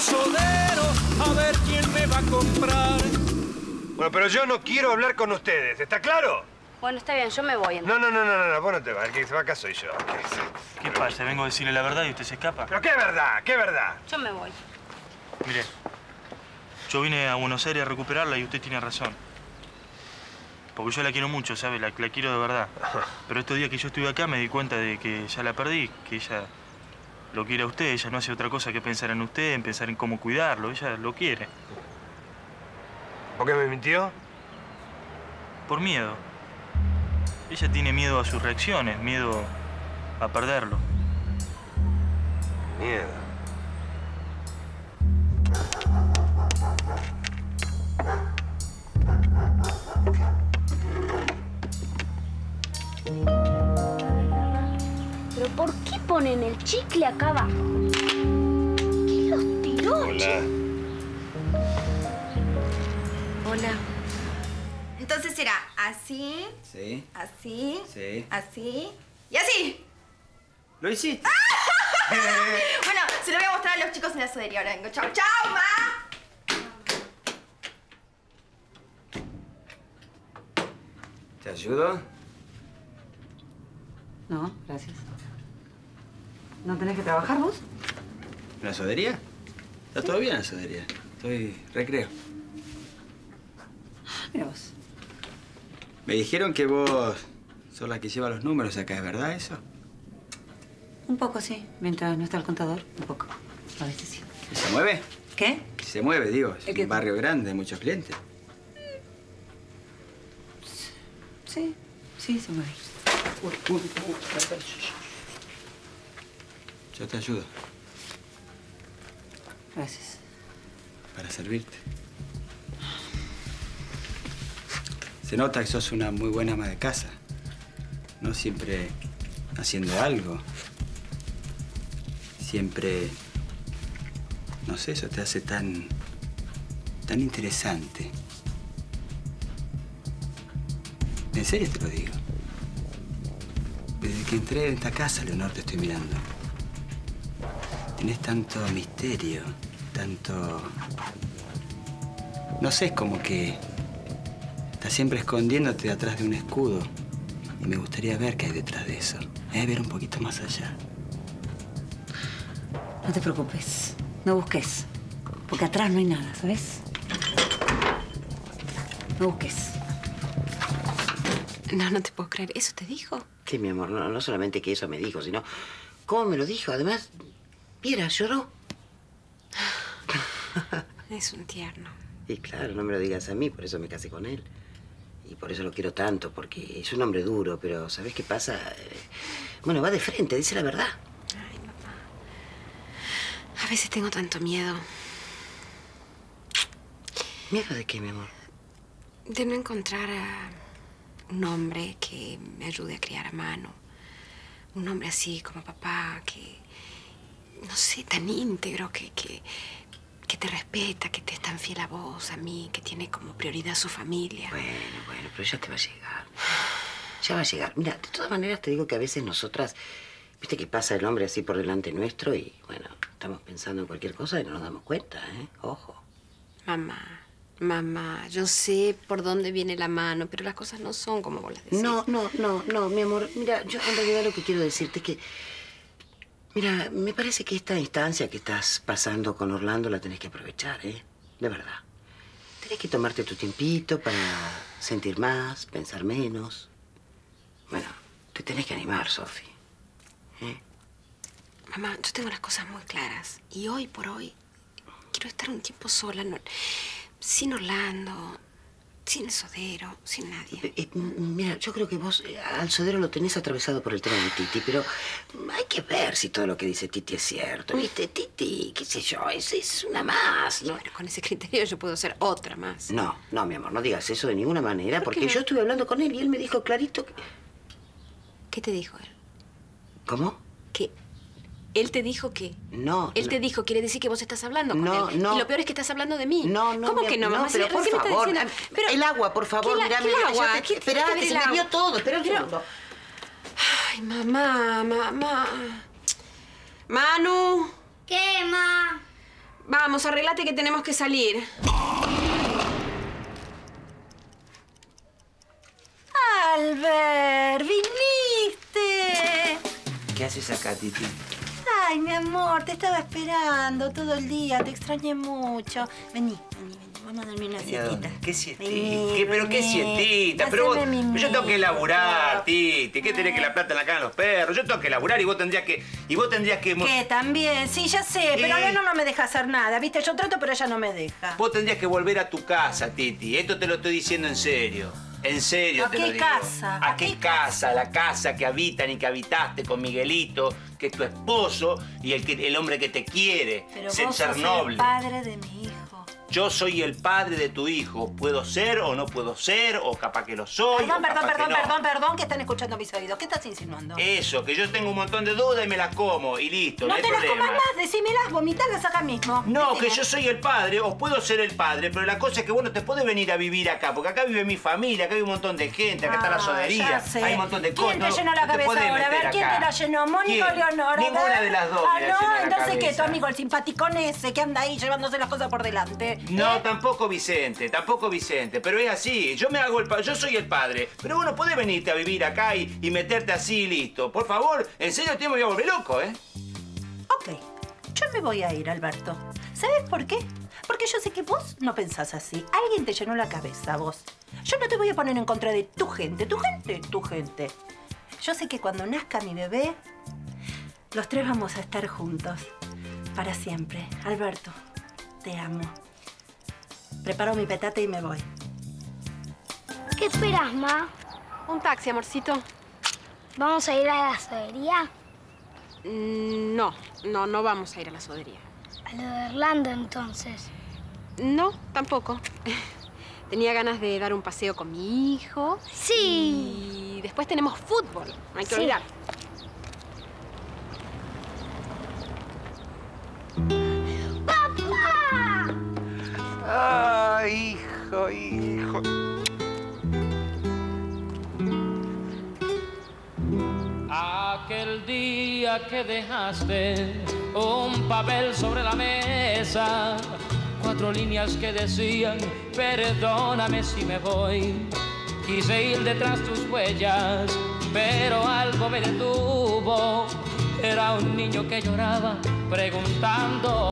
sodero, a ver quién me va a comprar. Bueno, pero yo no quiero hablar con ustedes, ¿está claro? Bueno, está bien, yo me voy. Entonces. No, vos no te vas, el que se va acá soy yo. ¿Qué pasa? Vengo a decirle la verdad y usted se escapa. ¿Pero qué verdad? ¿Qué verdad? Yo me voy. Mire, yo vine a Buenos Aires a recuperarla y usted tiene razón. Porque yo la quiero mucho, ¿sabe? La quiero de verdad. Pero estos días que yo estuve acá me di cuenta de que ya la perdí, que ella lo quiere a usted, ella no hace otra cosa que pensar en usted, en pensar en cómo cuidarlo, ella lo quiere. ¿Por qué me mintió? Por miedo. Ella tiene miedo a sus reacciones, miedo a perderlo. Miedo. ¿Pero por qué ponen el chicle acá abajo? ¿Qué los tiró? Hola. Hola. Entonces era así, sí, así, sí, así y así. ¿Lo hiciste? ¡Ah! Bueno, se lo voy a mostrar a los chicos en la sodería. Ahora vengo. ¡Chau, chau, ma! ¿Te ayudo? No, gracias. ¿No tenés que trabajar vos? ¿En la sodería? Está todo bien en la sodería. Estoy recreo. Mira vos. Me dijeron que vos sos la que lleva los números acá, ¿es verdad eso? Un poco, sí. Mientras no está el contador, un poco. A veces sí. ¿Y se mueve? ¿Qué? Se mueve, digo. Es un barrio grande, muchos clientes. Sí, sí, se mueve. Yo te ayudo. Gracias. Para servirte. Se nota que sos una muy buena ama de casa. No siempre haciendo algo. Siempre... No sé, eso te hace tan... tan interesante. En serio te lo digo. Desde que entré en esta casa, Leonor, te estoy mirando. Tenés tanto misterio, tanto... No sé, es como que... Estás siempre escondiéndote atrás de un escudo. Y me gustaría ver qué hay detrás de eso. Ver un poquito más allá. No te preocupes. No busques. Porque atrás no hay nada, ¿sabes? No busques. No te puedo creer. ¿Eso te dijo? Sí, mi amor. No solamente que eso me dijo, sino... ¿Cómo me lo dijo? Además, mira, lloró. Es un tierno. Y claro, no me lo digas a mí. Por eso me casé con él. Y por eso lo quiero tanto, porque es un hombre duro, pero ¿sabés qué pasa? Bueno, va de frente, dice la verdad. Ay, papá. A veces tengo tanto miedo. ¿Miedo de qué, mi amor? De no encontrar a un hombre que me ayude a criar a mano. Un hombre así como papá, que... No sé, tan íntegro, que te respeta, que te es tan fiel a vos, a mí, que tiene como prioridad su familia. Bueno, pero ya te va a llegar. Ya va a llegar. Mira, de todas maneras te digo que a veces nosotras... Viste que pasa el hombre así por delante nuestro y, bueno, estamos pensando en cualquier cosa y no nos damos cuenta, ¿eh? Ojo. Mamá, yo sé por dónde viene la mano, pero las cosas no son como vos las decís. No, mi amor. Mira, yo en realidad lo que quiero decirte es que... Mira, me parece que esta instancia que estás pasando con Orlando la tenés que aprovechar, ¿eh? De verdad. Tenés que tomarte tu tiempito para sentir más, pensar menos. Bueno, te tenés que animar, Sofi. Mamá, yo tengo las cosas muy claras. Y hoy por hoy quiero estar un tiempo sola, sin Orlando, sin el sodero, sin nadie. Mira, yo creo que vos al sodero lo tenés atravesado por el tema de Titi, pero hay que ver si todo lo que dice Titi es cierto. ¿Viste? Titi, qué sé yo, es una más, ¿no? Bueno, con ese criterio yo puedo ser otra más. No, mi amor, no digas eso de ninguna manera, porque yo estuve hablando con él y él me dijo clarito que... ¿Qué te dijo él? ¿Cómo? Que... Él te dijo que... No. Él te dijo, quiere decir que vos estás hablando con él. No. Y lo peor es que estás hablando de mí. No. ¿Cómo que no, mamá? Pero por favor, el agua, por favor. Mirá, el agua. Esperá, que se me vio todo. Esperá un segundo. Ay, mamá. Manu. ¿Qué, ma? Vamos, arreglate que tenemos que salir. Albert, viniste. ¿Qué haces acá, Titi? Ay, mi amor, te estaba esperando todo el día. Te extrañé mucho. Vení, vení, vení. Vamos a dormir una siestita. ¿Qué siestita? ¿Pero qué siestita? Pero vos, yo tengo que laburar, Titi. ¿Qué tenés que la plata en la cara de los perros? Yo tengo que laburar y vos tendrías que... ¿Qué? También, sí, ya sé. Pero ahora no me deja hacer nada, ¿viste? Yo trato, pero ella no me deja. Vos tendrías que volver a tu casa, Titi. Esto te lo estoy diciendo en serio. En serio te lo digo. ¿A qué casa? ¿A qué casa? La casa que habitan y que habitaste con Miguelito, que es tu esposo y el hombre que te quiere. Pero vos sos el padre de mi hijo. Yo soy el padre de tu hijo. ¿Puedo ser o no puedo ser? O capaz que lo soy. Perdón, que están escuchando mis oídos. ¿Qué estás insinuando? Eso, que yo tengo un montón de dudas y me las como y listo. No, no te las comas más, decímelas, vomitarlas acá mismo. No, que yo soy el padre, o puedo ser el padre, pero la cosa es que vos no te podés venir a vivir acá, porque acá vive mi familia, acá hay un montón de gente, acá está la sodería, hay un montón de cosas. ¿Quién te llenó la cabeza ahora? A ver, ¿quién te la llenó? ¿Mónica o Leonora? Ninguna de las dos. Ah, no, entonces ¿qué? Tu amigo, el simpaticón ese que anda ahí llevándose las cosas por delante. No, tampoco Vicente, pero es así. Yo me hago el padre, yo soy el padre, pero vos no podés venirte a vivir acá y meterte así y listo. Por favor, en serio te voy a volver loco, ¿eh? Ok, yo me voy a ir, Alberto. ¿Sabés por qué? Porque yo sé que vos no pensás así. Alguien te llenó la cabeza, vos. Yo no te voy a poner en contra de tu gente. Yo sé que cuando nazca mi bebé, los tres vamos a estar juntos. Para siempre. Alberto, te amo. Preparo mi petate y me voy. ¿Qué esperas, ma? Un taxi, amorcito. ¿Vamos a ir a la sodería? No vamos a ir a la sodería. ¿A lo de Orlando, entonces? No, tampoco. Tenía ganas de dar un paseo con mi hijo. Sí. Y después tenemos fútbol, no hay que olvidar. ¡Ah, hijo! Aquel día que dejaste un papel sobre la mesa, 4 líneas que decían, perdóname si me voy. Quise ir detrás tus huellas, pero algo me detuvo. Era un niño que lloraba preguntando.